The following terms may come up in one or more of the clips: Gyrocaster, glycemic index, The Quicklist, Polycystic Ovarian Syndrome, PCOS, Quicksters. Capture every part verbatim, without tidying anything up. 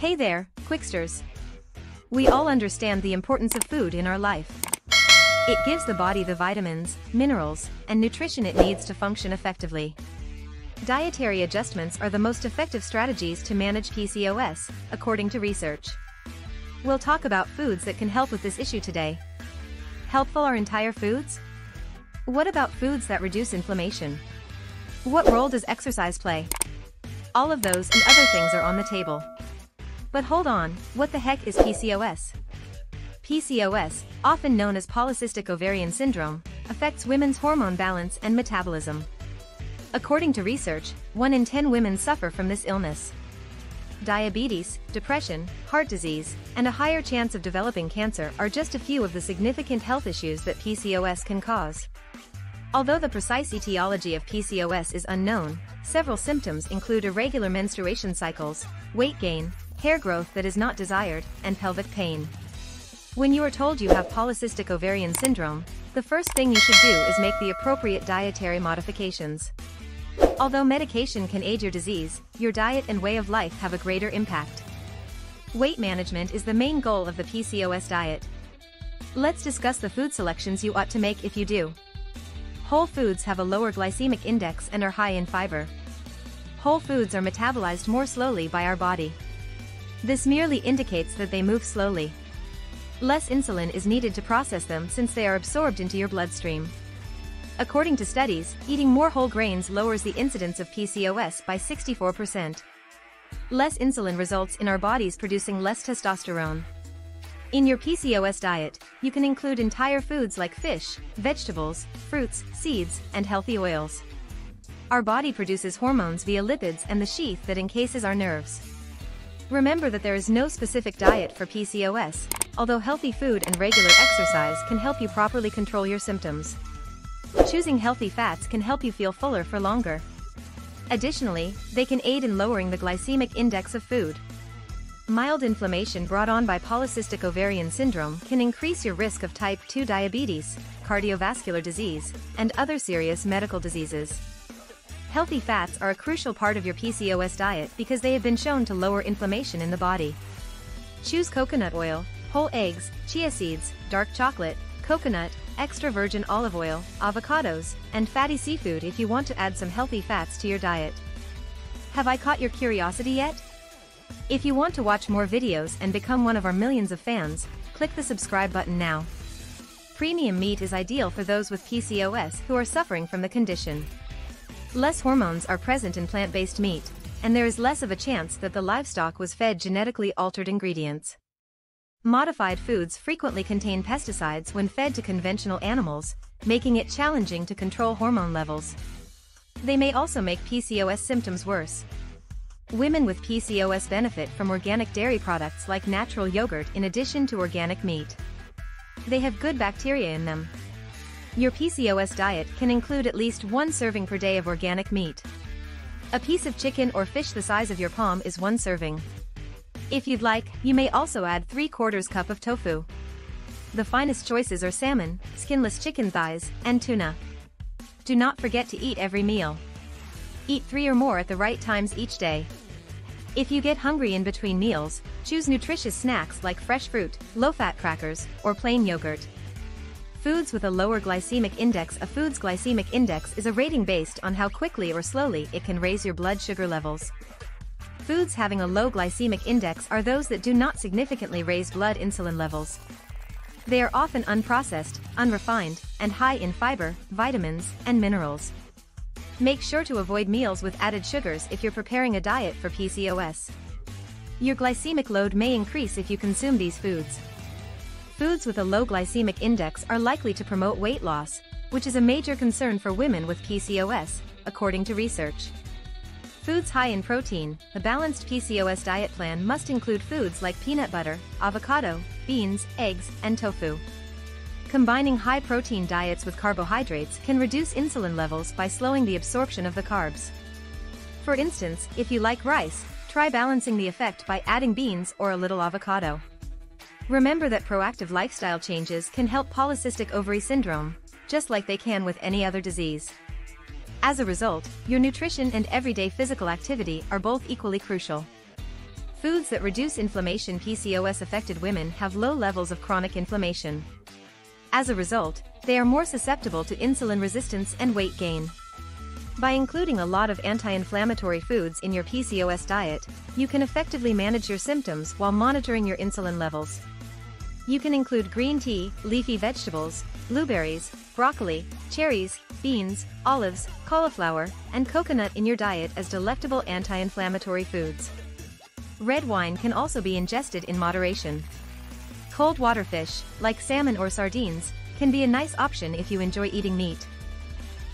Hey there, Quicksters. We all understand the importance of food in our life. It gives the body the vitamins, minerals, and nutrition it needs to function effectively. Dietary adjustments are the most effective strategies to manage P C O S, according to research. We'll talk about foods that can help with this issue today. Helpful are entire foods? What about foods that reduce inflammation? What role does exercise play? All of those and other things are on the table. But hold on, what the heck is P C O S? P C O S, often known as Polycystic Ovarian Syndrome, affects women's hormone balance and metabolism. According to research, one in ten women suffer from this illness. Diabetes, depression, heart disease, and a higher chance of developing cancer are just a few of the significant health issues that P C O S can cause. Although the precise etiology of P C O S is unknown, several symptoms include irregular menstruation cycles, weight gain, hair growth that is not desired, and pelvic pain. When you are told you have polycystic ovarian syndrome, the first thing you should do is make the appropriate dietary modifications. Although medication can aid your disease, your diet and way of life have a greater impact. Weight management is the main goal of the P C O S diet. Let's discuss the food selections you ought to make if you do. Whole foods have a lower glycemic index and are high in fiber. Whole foods are metabolized more slowly by our body. This merely indicates that they move slowly. Less insulin is needed to process them since they are absorbed into your bloodstream. According to studies, eating more whole grains lowers the incidence of P C O S by sixty-four percent. Less insulin results in our bodies producing less testosterone. In your P C O S diet, you can include entire foods like fish, vegetables, fruits, seeds, and healthy oils. Our body produces hormones via lipids and the sheath that encases our nerves. Remember that there is no specific diet for P C O S, although healthy food and regular exercise can help you properly control your symptoms. Choosing healthy fats can help you feel fuller for longer. Additionally, they can aid in lowering the glycemic index of food. Mild inflammation brought on by polycystic ovarian syndrome can increase your risk of type two diabetes, cardiovascular disease, and other serious medical diseases. Healthy fats are a crucial part of your P C O S diet because they have been shown to lower inflammation in the body. Choose coconut oil, whole eggs, chia seeds, dark chocolate, coconut, extra virgin olive oil, avocados, and fatty seafood if you want to add some healthy fats to your diet. Have I caught your curiosity yet? If you want to watch more videos and become one of our millions of fans, click the subscribe button now. Premium meat is ideal for those with P C O S who are suffering from the condition. Less hormones are present in plant-based meat, and there is less of a chance that the livestock was fed genetically altered ingredients. Modified foods frequently contain pesticides when fed to conventional animals, making it challenging to control hormone levels. They may also make P C O S symptoms worse. Women with P C O S benefit from organic dairy products like natural yogurt in addition to organic meat. They have good bacteria in them. Your P C O S diet can include at least one serving per day of organic meat. A piece of chicken or fish the size of your palm is one serving. If you'd like, you may also add three quarters cup of tofu. The finest choices are salmon, skinless chicken thighs, and tuna. Do not forget to eat every meal. Eat three or more at the right times each day. If you get hungry in between meals, choose nutritious snacks like fresh fruit, low-fat crackers, or plain yogurt. Foods with a lower glycemic index. A food's glycemic index is a rating based on how quickly or slowly it can raise your blood sugar levels. Foods having a low glycemic index are those that do not significantly raise blood insulin levels. They are often unprocessed, unrefined, and high in fiber, vitamins, and minerals. Make sure to avoid meals with added sugars if you're preparing a diet for P C O S. Your glycemic load may increase if you consume these foods. Foods with a low glycemic index are likely to promote weight loss, which is a major concern for women with P C O S, according to research. Foods high in protein. A balanced P C O S diet plan must include foods like peanut butter, avocado, beans, eggs, and tofu. Combining high-protein diets with carbohydrates can reduce insulin levels by slowing the absorption of the carbs. For instance, if you like rice, try balancing the effect by adding beans or a little avocado. Remember that proactive lifestyle changes can help polycystic ovary syndrome, just like they can with any other disease. As a result, your nutrition and everyday physical activity are both equally crucial. Foods that reduce inflammation. P C O S-affected women have low levels of chronic inflammation. As a result, they are more susceptible to insulin resistance and weight gain. By including a lot of anti-inflammatory foods in your P C O S diet, you can effectively manage your symptoms while monitoring your insulin levels. You can include green tea, leafy vegetables, blueberries, broccoli, cherries, beans, olives, cauliflower, and coconut in your diet as delectable anti-inflammatory foods. Red wine can also be ingested in moderation. Cold water fish, like salmon or sardines, can be a nice option if you enjoy eating meat.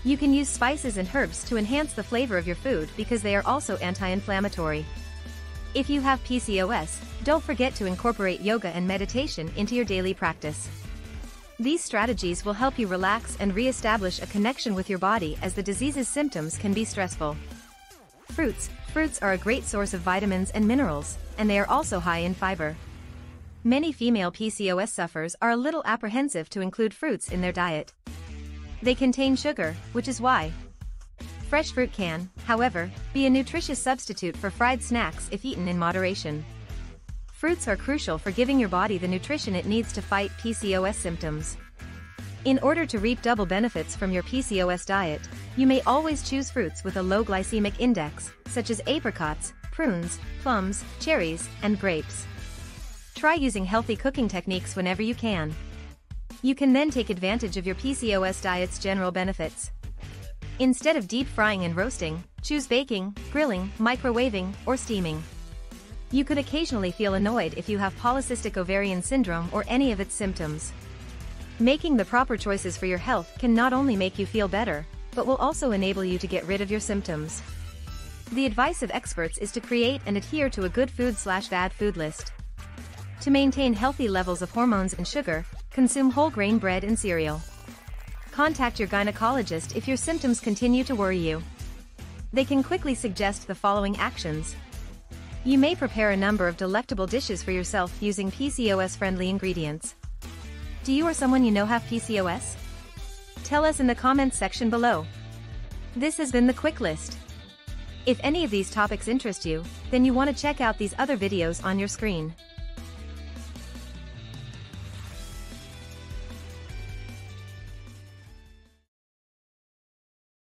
You can use spices and herbs to enhance the flavor of your food because they are also anti-inflammatory. If you have P C O S, don't forget to incorporate yoga and meditation into your daily practice. These strategies will help you relax and re-establish a connection with your body as the disease's symptoms can be stressful. Fruits. Fruits are a great source of vitamins and minerals, and they are also high in fiber. Many female P C O S sufferers are a little apprehensive to include fruits in their diet. They contain sugar, which is why. Fresh fruit can, however, be a nutritious substitute for fried snacks if eaten in moderation. Fruits are crucial for giving your body the nutrition it needs to fight P C O S symptoms. In order to reap double benefits from your P C O S diet, you may always choose fruits with a low glycemic index, such as apricots, prunes, plums, cherries, and grapes. Try using healthy cooking techniques whenever you can. You can then take advantage of your P C O S diet's general benefits. Instead of deep frying and roasting, choose baking, grilling, microwaving, or steaming. You could occasionally feel annoyed if you have polycystic ovarian syndrome or any of its symptoms. Making the proper choices for your health can not only make you feel better, but will also enable you to get rid of your symptoms. The advice of experts is to create and adhere to a good food/bad food list. To maintain healthy levels of hormones and sugar, consume whole grain bread and cereal. Contact your gynecologist if your symptoms continue to worry you. They can quickly suggest the following actions. You may prepare a number of delectable dishes for yourself using P C O S-friendly ingredients. Do you or someone you know have P C O S? Tell us in the comments section below. This has been the Quick List. If any of these topics interest you, then you want to check out these other videos on your screen.